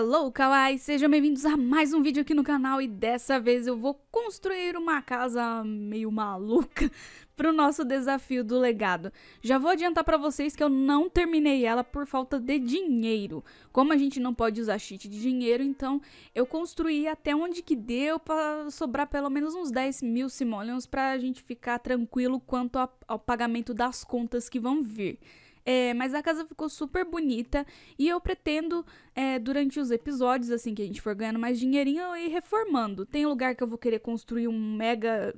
Hello Kawaii, sejam bem-vindos a mais um vídeo aqui no canal e dessa vez eu vou construir uma casa meio maluca pro nosso desafio do legado. Já vou adiantar pra vocês que eu não terminei ela por falta de dinheiro. Como a gente não pode usar cheat de dinheiro, então eu construí até onde que deu pra sobrar pelo menos uns 10 mil simoleons pra gente ficar tranquilo quanto ao pagamento das contas que vão vir. Mas a casa ficou super bonita e eu pretendo, durante os episódios, assim que a gente for ganhando mais dinheirinho, eu ir reformando. Tem lugar que eu vou querer construir uma mega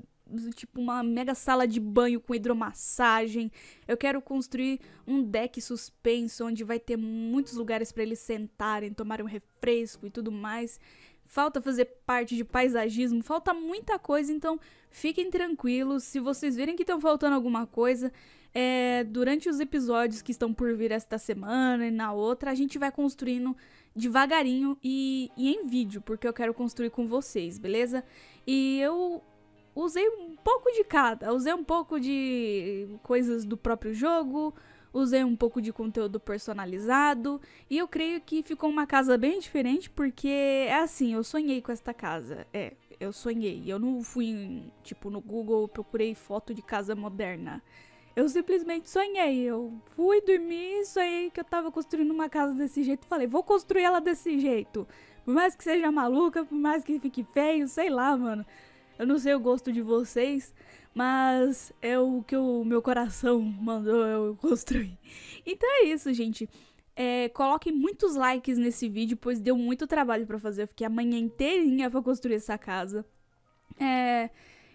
sala de banho com hidromassagem. Eu quero construir um deck suspenso, onde vai ter muitos lugares para eles sentarem, tomarem um refresco e tudo mais. Falta fazer parte de paisagismo, falta muita coisa, então fiquem tranquilos. Se vocês virem que estão faltando alguma coisa... durante os episódios que estão por vir esta semana e na outra, a gente vai construindo devagarinho e em vídeo, porque eu quero construir com vocês, beleza? E eu usei um pouco de cada, usei um pouco de coisas do próprio jogo, usei um pouco de conteúdo personalizado, e eu creio que ficou uma casa bem diferente, porque é assim, eu sonhei com esta casa, eu sonhei, eu não fui, tipo, no Google, procurei foto de casa moderna. Eu simplesmente sonhei, eu fui dormir, sonhei que eu tava construindo uma casa desse jeito, falei, vou construir ela desse jeito. Por mais que seja maluca, por mais que fique feio, sei lá, mano. Eu não sei o gosto de vocês, mas é o que o meu coração mandou eu construir. Então é isso, gente. Coloquem muitos likes nesse vídeo, pois deu muito trabalho pra fazer. Eu fiquei a manhã inteirinha pra construir essa casa.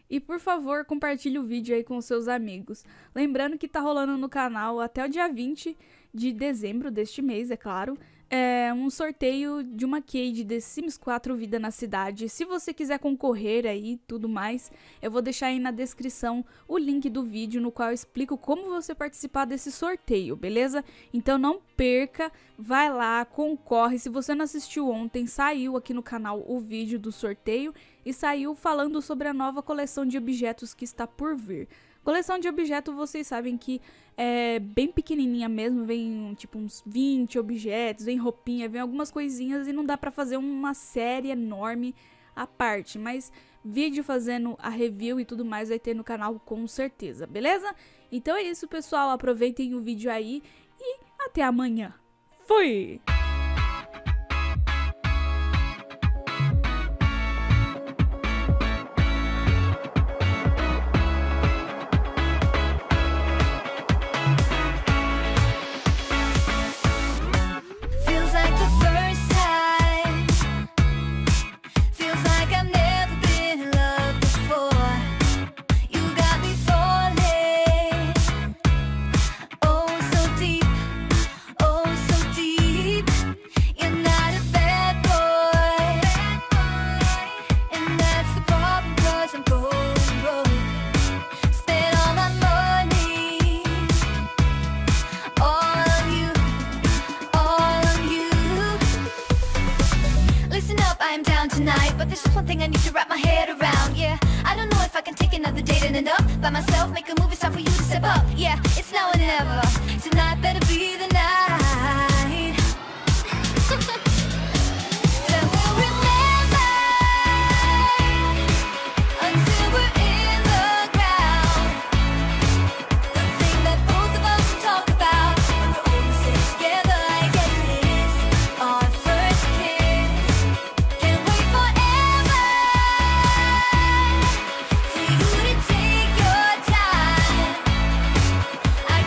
E por favor, compartilhe o vídeo aí com seus amigos. Lembrando que tá rolando no canal até o dia 20 de dezembro deste mês, é claro, um sorteio de uma key de The Sims 4 Vida na Cidade. Se você quiser concorrer aí e tudo mais, eu vou deixar aí na descrição o link do vídeo no qual eu explico como você participar desse sorteio, beleza? Então não perca, vai lá, concorre. Se você não assistiu ontem, saiu aqui no canal o vídeo do sorteio e saiu falando sobre a nova coleção de objetos que está por vir. Coleção de objeto, vocês sabem que é bem pequenininha mesmo, vem tipo uns 20 objetos, vem roupinha, vem algumas coisinhas e não dá pra fazer uma série enorme à parte, mas vídeo fazendo a review e tudo mais vai ter no canal com certeza, beleza? Então é isso, pessoal, aproveitem o vídeo aí e até amanhã. Fui! By myself, make a move, it's time for you to step up. Yeah, it's now or never. Tonight better be the night. That we'll remember until we're in the ground. The thing that both of us talk about when we're over together, I guess it is our first kiss. Can't wait forever for you to take. I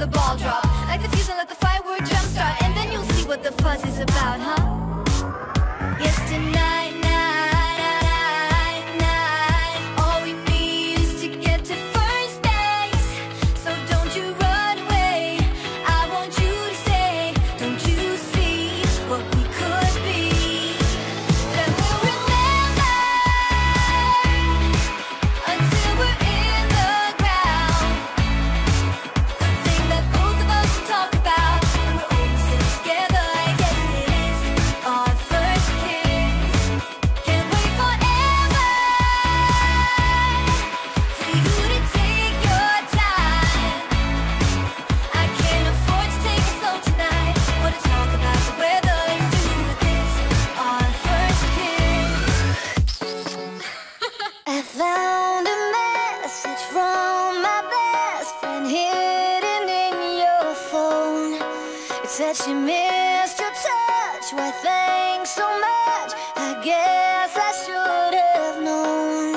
the ball drop. Like the fuse and let the firework jump start. And then you'll see what the fuzz is about, huh? Yes, tonight, night, night. All we need is to get to first base. So don't you run away, I want you to stay. Don't you see what we could be? Then we'll remember until we're in the ground. The thing that both of us talk about when we're old and still together. Yes, it is our first kiss. Can't wait forever for you to take your time. I can't afford to take it slow tonight. Wanna talk about the weather and do this, our first kiss. I found a message from my best friend hidden in your phone. It said she missed your touch. Why, thanks so much. I guess I should have known.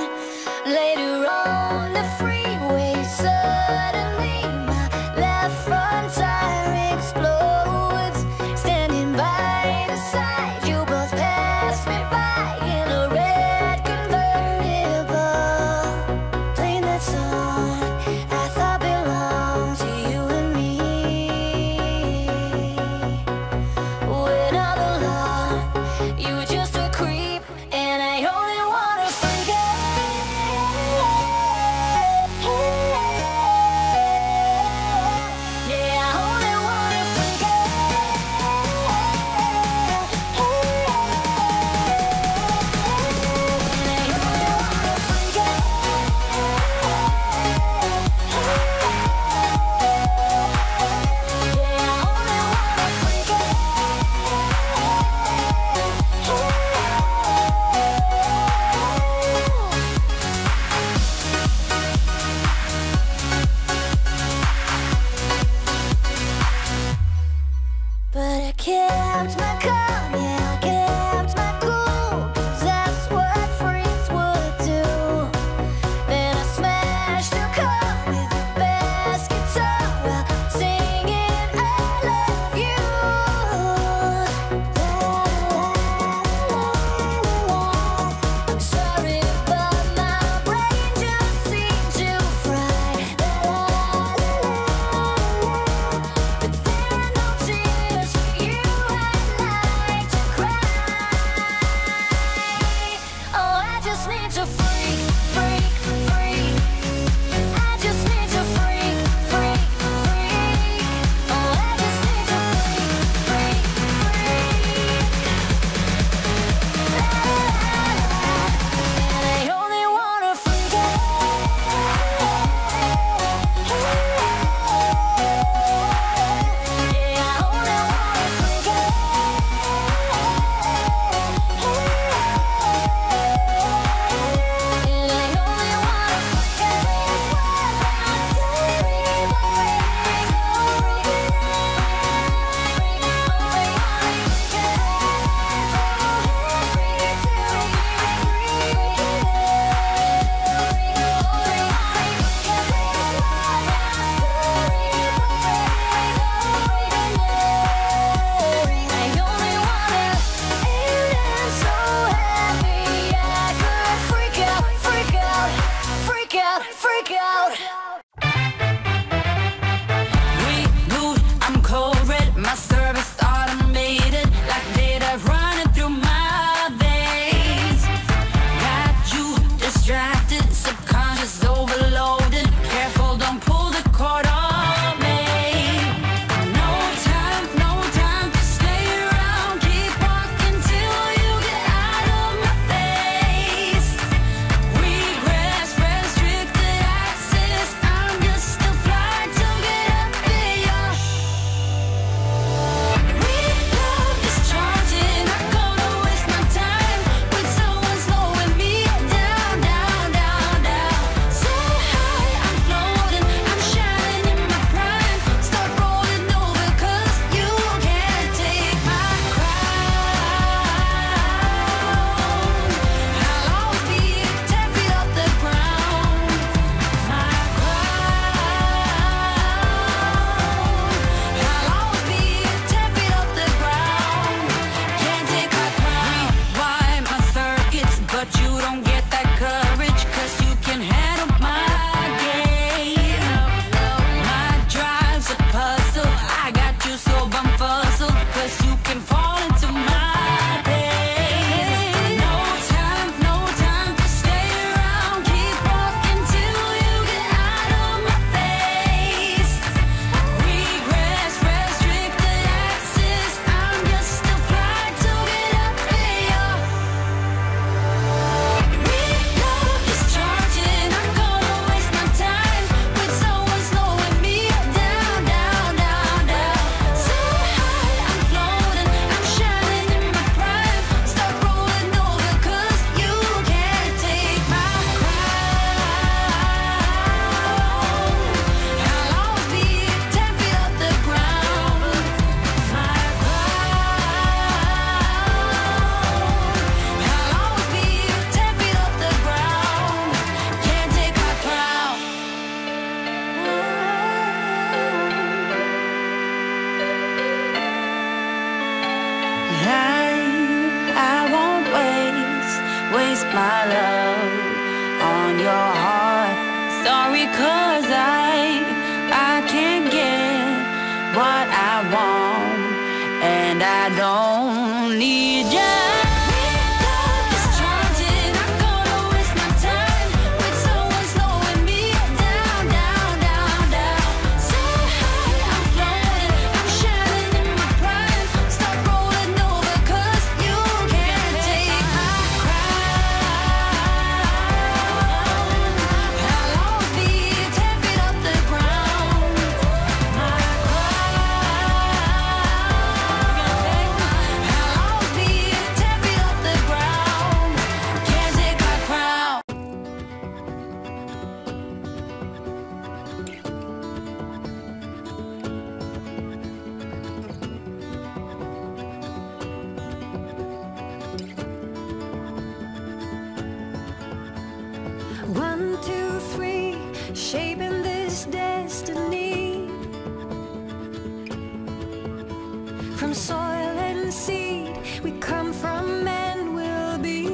Later on the freeway, suddenly my left front tire explodes. Standing by the side, you both passed me by in a red convertible. Playing that song I thought belonged to you and me. my love on your heart. Sorry, cause I can't get what I want, and I don't need you. One, two, three, shaping this destiny. From soil and seed, we come from and will be.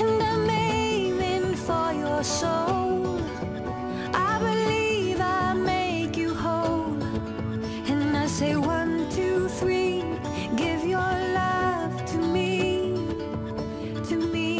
And I'm aiming for your soul. I believe I'll make you whole. And I say one, two, three, give your love to me, to me.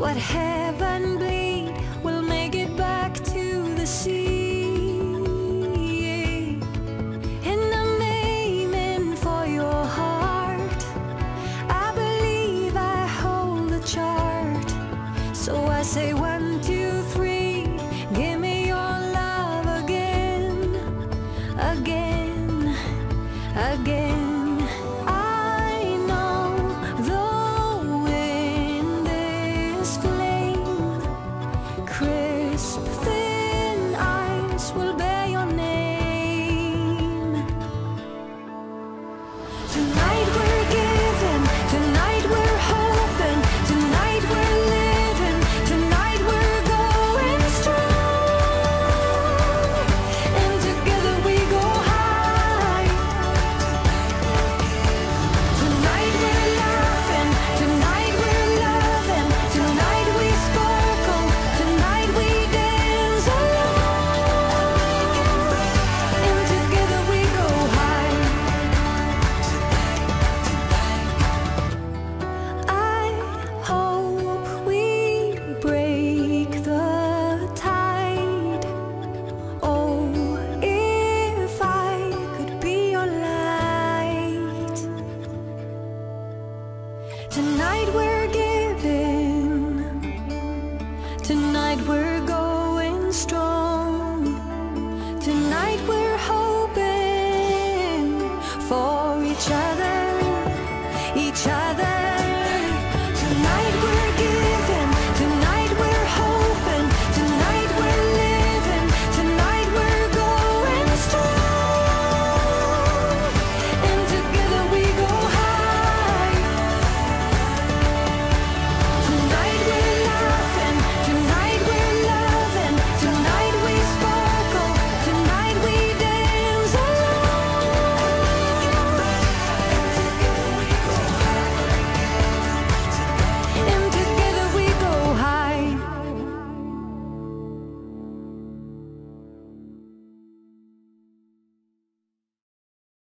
What heaven bleed will make it back to the sea. And I'm aiming for your heart. I believe I hold the chart. So I say one, two, three, give me your love again, again, again. Tonight we're giving, tonight we're going.